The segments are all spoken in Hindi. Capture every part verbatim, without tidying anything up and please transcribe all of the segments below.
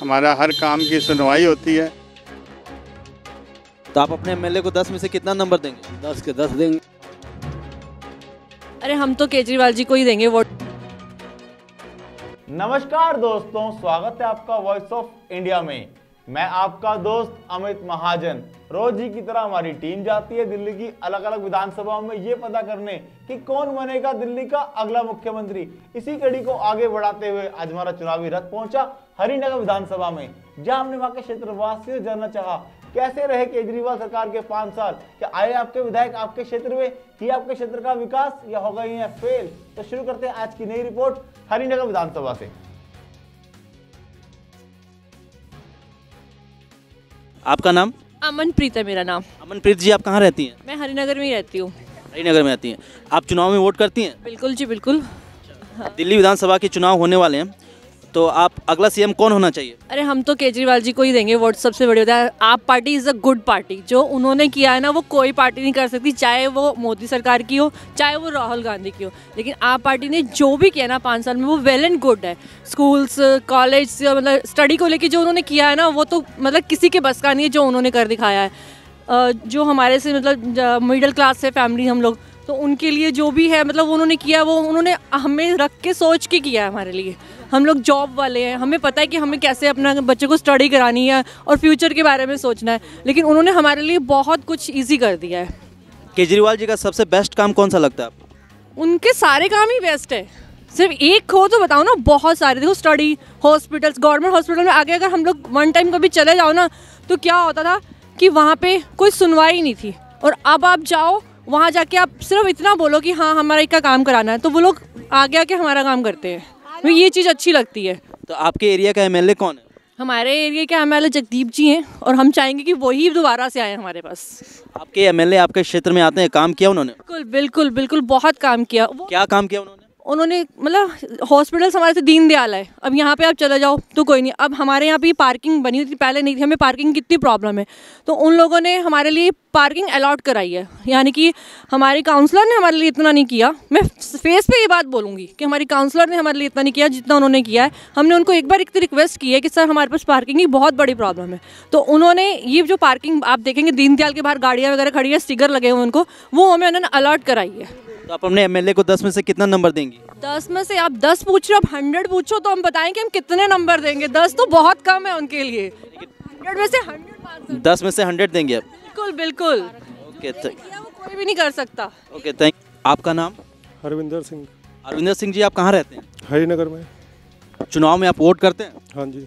हमारा हर काम की सुनवाई होती है। तो आप अपने एमएलए को दस में से कितना नंबर देंगे? दस के दस देंगे। अरे हम तो केजरीवाल जी को ही देंगे वोट। नमस्कार दोस्तों, स्वागत है आपका वॉइस ऑफ इंडिया में। मैं आपका दोस्त अमित महाजन। रोज ही की तरह हमारी टीम जाती है दिल्ली की अलग अलग विधानसभाओं में ये पता करने कि कौन बनेगा दिल्ली का अगला मुख्यमंत्री। इसी कड़ी को आगे बढ़ाते हुए आज हमारा चुनावी रथ पहुंचा हरिनगर विधानसभा में, जहां हमने वहां के क्षेत्रवासियों से जानना चाहा कैसे रहे केजरीवाल सरकार के पांच साल, क्या आए आपके विधायक आपके क्षेत्र में, किया आपके क्षेत्र का विकास या हो गई है फेल। तो शुरू करते हैं आज की नई रिपोर्ट हरिनगर विधानसभा से। आपका नाम? अमनप्रीत है मेरा नाम। अमनप्रीत जी, आप कहाँ रहती हैं? मैं हरिनगर में ही रहती हूँ। हरिनगर में रहती हैं। आप चुनाव में वोट करती हैं? बिल्कुल जी बिल्कुल। हाँ। दिल्ली विधानसभा के चुनाव होने वाले हैं, तो आप अगला सीएम कौन होना चाहिए? अरे हम तो केजरीवाल जी को ही देंगे वोट। सबसे बड़ी बात है आप party is a good party. जो उन्होंने किया है ना वो कोई पार्टी नहीं कर सकती, चाहे वो मोदी सरकार की हो चाहे वो राहुल गांधी की हो। लेकिन आप पार्टी ने जो भी किया ना पाँच साल में वो वेल एंड गुड है। स्कूल्स कॉलेज मतलब स्टडी को लेकर जो उन्होंने किया है ना वो तो मतलब किसी के बस का नहीं है जो उन्होंने कर दिखाया है। जो हमारे से मतलब मिडिल क्लास से फैमिली हम लोग, तो उनके लिए जो भी है मतलब उन्होंने किया वो उन्होंने हमें रख के सोच के किया है हमारे लिए। हम लोग जॉब वाले हैं, हमें पता है कि हमें कैसे अपना बच्चे को स्टडी करानी है और फ्यूचर के बारे में सोचना है, लेकिन उन्होंने हमारे लिए बहुत कुछ इजी कर दिया है। केजरीवाल जी का सबसे बेस्ट काम कौन सा लगता है आपको? उनके सारे काम ही बेस्ट है, सिर्फ एक हो तो बताओ ना, बहुत सारे। देखो स्टडी, हॉस्पिटल्स, गवर्नमेंट हॉस्पिटल में आगे अगर हम लोग वन टाइम कभी चले जाओ ना तो क्या होता था कि वहाँ पर कोई सुनवाई नहीं थी, और अब आप जाओ वहाँ जाके आप सिर्फ इतना बोलो कि हाँ हमारा इनका काम कराना है तो वो लोग आगे आके हमारा काम करते हैं। मुझे ये चीज़ अच्छी लगती है। तो आपके एरिया का एमएलए कौन है? हमारे एरिया के एमएलए जगदीप जी हैं और हम चाहेंगे कि वही दोबारा से आए हमारे पास। आपके एमएलए आपके क्षेत्र में आते हैं, काम किया उन्होंने? बिल्कुल बिल्कुल बिल्कुल, बहुत काम किया। क्या काम किया उन्होंने? उन्होंने मतलब हॉस्पिटल्स हमारे से दीन दयाल है। अब यहाँ पे आप चले जाओ तो कोई नहीं, अब हमारे यहाँ पे पार्किंग बनी थी, पहले नहीं थी, हमें पार्किंग कितनी प्रॉब्लम है, तो उन लोगों ने हमारे लिए पार्किंग अलॉट कराई है। यानी कि हमारे काउंसलर ने हमारे लिए इतना नहीं किया। मैं फेस पे ये बात बोलूँगी कि हमारी काउंसलर ने हमारे लिए इतना नहीं किया जितना उन्होंने किया है। हमने उनको एक बार इतनी रिक्वेस्ट की है कि सर हमारे पास पार्किंग की बहुत बड़ी प्रॉब्लम है, तो उन्होंने ये जो पार्किंग आप देखेंगे दीनदयाल के बाहर गाड़ियाँ वगैरह खड़ी है, स्टिकर लगे हुए उनको, वो हमें उन्होंने अलॉट कराई है। तो आप अपने एमएलए को दस में से कितना नंबर देंगी? दस में से आप दस पूछ रहे हो, आप हंड्रेड पूछो तो हम बताएं कि हम कितने नंबर देंगे। दस तो बहुत कम है उनके लिए, हंड्रेड में से हंड्रेड दस में से हंड्रेड देंगे आप? बिल्कुल बिल्कुल। ओके okay, कोई भी नहीं कर सकता। Okay okay, thank. आपका नाम? हरविंदर सिंह। हरविंदर सिंह जी, आप कहाँ रहते हैं? हरिनगर में। चुनाव में आप वोट करते हैं? हाँ जी।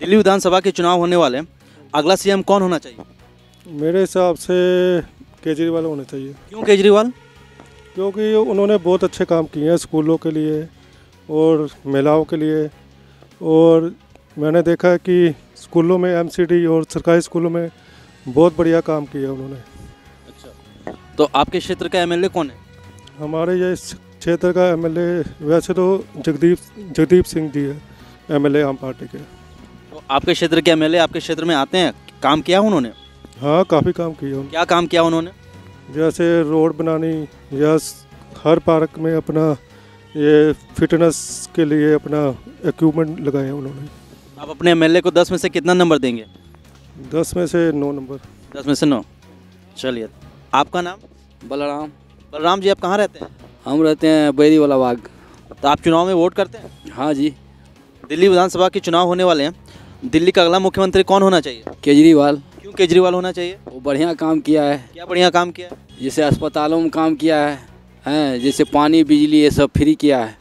दिल्ली विधानसभा के चुनाव होने वाले हैं, अगला सीएम कौन होना चाहिए? मेरे हिसाब से केजरीवाल होना चाहिए। क्यों केजरीवाल? क्योंकि उन्होंने बहुत अच्छे काम किए हैं स्कूलों के लिए और महिलाओं के लिए, और मैंने देखा कि स्कूलों में एमसीडी और सरकारी स्कूलों में बहुत बढ़िया काम किया उन्होंने। अच्छा, तो आपके क्षेत्र का एमएलए कौन है? हमारे ये क्षेत्र का एमएलए वैसे तो जगदीप जगदीप सिंह जी है, एमएलए आम पार्टी के। तो आपके क्षेत्र के एमएलए आपके क्षेत्र में आते हैं, काम किया उन्होंने? हाँ, काफ़ी काम किया। क्या काम किया उन्होंने? जैसे रोड बनानी या हर पार्क में अपना ये फिटनेस के लिए अपना इक्विपमेंट लगाए हैं उन्होंने। आप अपने एमएलए को दस में से कितना नंबर देंगे? दस में से नौ नंबर। दस में से नौ। चलिए, आपका नाम? बलराम। बलराम जी, आप कहाँ रहते हैं? हम रहते हैं बैरी वाला बाग। तो आप चुनाव में वोट करते हैं? हाँ जी। दिल्ली विधानसभा के चुनाव होने वाले हैं, दिल्ली का अगला मुख्यमंत्री कौन होना चाहिए? केजरीवाल। क्यों केजरीवाल होना चाहिए? वो बढ़िया काम किया है। क्या बढ़िया काम किया है? जैसे अस्पतालों में काम किया है, हैं जैसे पानी बिजली ये सब फ्री किया है।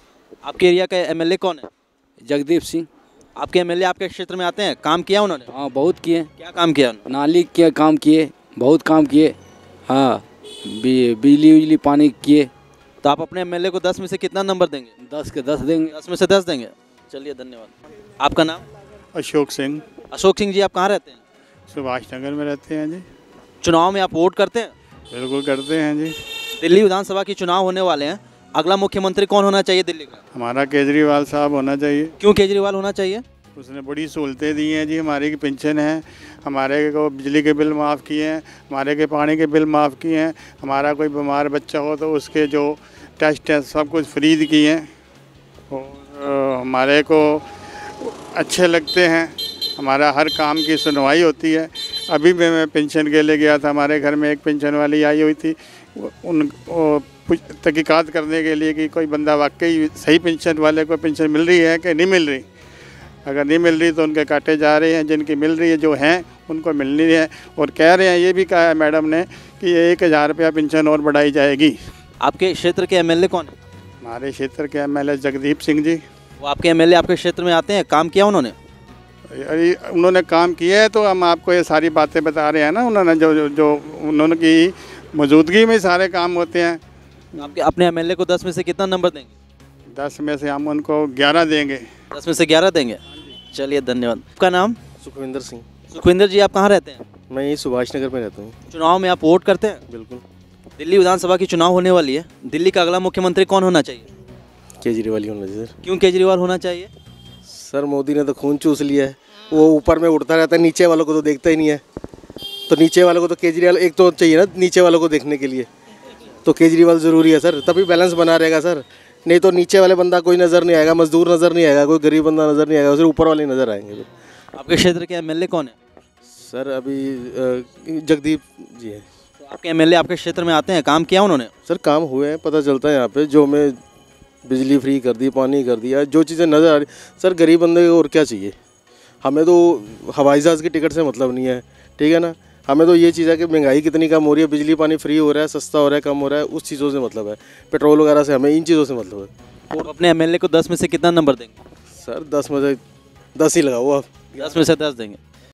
आपके एरिया का एमएलए कौन है? जगदीप सिंह। आपके एमएलए आपके क्षेत्र में आते हैं, काम किया उन्होंने? हाँ, बहुत किए। क्या काम किया उन्होंने? नाली के काम किए, बहुत काम किए। हाँ, बिजली उजली पानी किए। तो आप अपने एमएलए को दस में से कितना नंबर देंगे? दस के दस देंगे। दस में से दस देंगे। चलिए, धन्यवाद। आपका नाम? अशोक सिंह। अशोक सिंह जी, आप कहाँ रहते हैं? सुभाष नगर में रहते हैं जी। चुनाव में आप वोट करते हैं? बिल्कुल करते हैं जी। दिल्ली विधानसभा के चुनाव होने वाले हैं, अगला मुख्यमंत्री कौन होना चाहिए दिल्ली का? हमारा केजरीवाल साहब होना चाहिए। क्यों केजरीवाल होना चाहिए? उसने बड़ी सहूलतें दी हैं जी। हमारे की पेंशन है, हमारे को बिजली के बिल माफ़ किए हैं, हमारे के पानी के बिल माफ़ किए हैं, हमारा कोई बीमार बच्चा हो तो उसके जो टेस्ट है सब कुछ फ्री किए हैं, और हमारे को अच्छे लगते हैं। हमारा हर काम की सुनवाई होती है। अभी भी मैं पेंशन के लिए गया था, हमारे घर में एक पेंशन वाली आई हुई थी, उन तहकीकात करने के लिए कि कोई बंदा वाकई सही पेंशन वाले को पेंशन मिल रही है कि नहीं मिल रही। अगर नहीं मिल रही तो उनके काटे जा रहे हैं, जिनकी मिल रही है जो हैं उनको मिलनी है। और कह रहे हैं, ये भी कहा है मैडम ने कि एक हज़ार रुपया पेंशन और बढ़ाई जाएगी। आपके क्षेत्र के एम एल ए कौन है? हमारे क्षेत्र के M L A Jagdeep Singh ji. वो आपके एम एल ए आपके क्षेत्र में आते हैं, काम किया उन्होंने? उन्होंने काम किया है तो हम आपको ये सारी बातें बता रहे हैं ना। उन्होंने जो जो, जो उन्होंने की मौजूदगी में सारे काम होते हैं। आपके अपने एम एल ए को दस में से कितना नंबर देंगे? दस में से हम उनको ग्यारह देंगे। दस में से ग्यारह देंगे। चलिए, धन्यवाद। आपका नाम? सुखविंदर सिंह। सुखविंदर जी, आप कहाँ रहते हैं? मैं ये सुभाष नगर में रहता हूँ। चुनाव में आप वोट करते हैं? बिल्कुल। दिल्ली विधानसभा की चुनाव होने वाली है, दिल्ली का अगला मुख्यमंत्री कौन होना चाहिए? केजरीवाल ही होना चाहिए सर। क्यों केजरीवाल होना चाहिए? सर, मोदी ने तो खून चूस लिया है। वो ऊपर में उड़ता रहता है, नीचे वालों को तो देखता ही नहीं है। तो नीचे वालों को तो केजरीवाल एक तो चाहिए ना, नीचे वालों को देखने के लिए तो केजरीवाल ज़रूरी है सर, तभी बैलेंस बना रहेगा सर। नहीं तो नीचे वाले बंदा कोई नज़र नहीं आएगा, मजदूर नज़र नहीं आएगा, कोई गरीब बंदा नज़र नहीं आएगा, सिर्फ ऊपर वाले नज़र आएंगे। आपके क्षेत्र के एमएलए कौन है सर? अभी जगदीप जी है। तो आपके एमएलए आपके क्षेत्र में आते हैं, काम किया उन्होंने? सर, काम हुए हैं, पता चलता है यहाँ पे जो हमें बिजली फ्री कर दी, पानी कर दिया, जो चीज़ें नज़र आ रही। सर, गरीब बंदे को और क्या चाहिए? हमें तो हवाई जहाज़ की टिकट से मतलब नहीं है, ठीक है ना। हमें तो ये चीज़ है कि महंगाई कितनी कम हो रही है, बिजली पानी फ्री हो रहा है, सस्ता हो रहा है, कम हो रहा है, उस चीज़ों से मतलब है। पेट्रोल वगैरह से हमें इन चीज़ों से मतलब है। और अपने एमएलए को दस में से कितना नंबर देंगे? सर, दस में से दस ही लगाओ आप। दस में से दस देंगे।